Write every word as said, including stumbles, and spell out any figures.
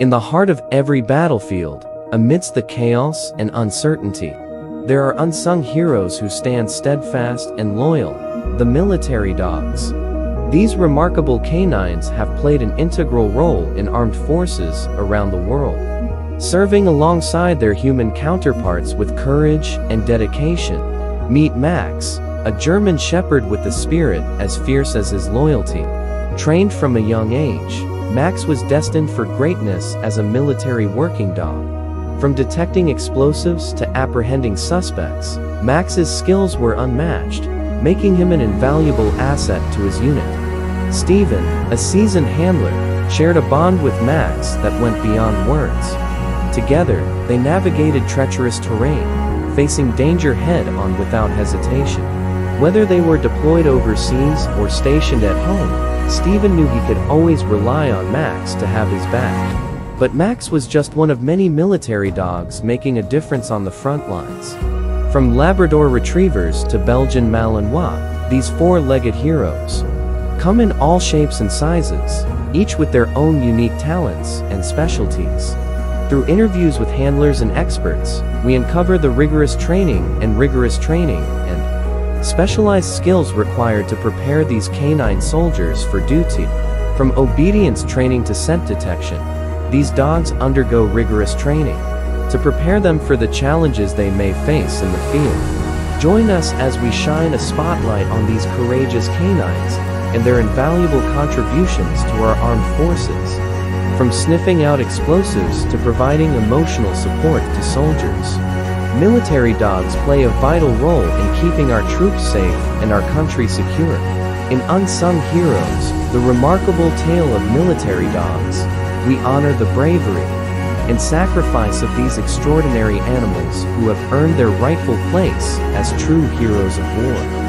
In the heart of every battlefield, amidst the chaos and uncertainty, there are unsung heroes who stand steadfast and loyal, the military dogs. These remarkable canines have played an integral role in armed forces around the world, serving alongside their human counterparts with courage and dedication. Meet Max, a German Shepherd with a spirit as fierce as his loyalty. Trained from a young age, Max was destined for greatness as a military working dog. From detecting explosives to apprehending suspects, Max's skills were unmatched, making him an invaluable asset to his unit. Steven, a seasoned handler, shared a bond with Max that went beyond words. Together, they navigated treacherous terrain, facing danger head-on without hesitation. Whether they were deployed overseas or stationed at home, Steven knew he could always rely on Max to have his back. But Max was just one of many military dogs making a difference on the front lines. From Labrador Retrievers to Belgian Malinois, these four-legged heroes come in all shapes and sizes, each with their own unique talents and specialties. Through interviews with handlers and experts, we uncover the rigorous training and rigorous training and specialized skills required to prepare these canine soldiers for duty. From obedience training to scent detection, these dogs undergo rigorous training to prepare them for the challenges they may face in the field. Join us as we shine a spotlight on these courageous canines and their invaluable contributions to our armed forces. From sniffing out explosives to providing emotional support to soldiers, military dogs play a vital role in keeping our troops safe and our country secure. In Unsung Heroes, the remarkable tale of military dogs, we honor the bravery and sacrifice of these extraordinary animals who have earned their rightful place as true heroes of war.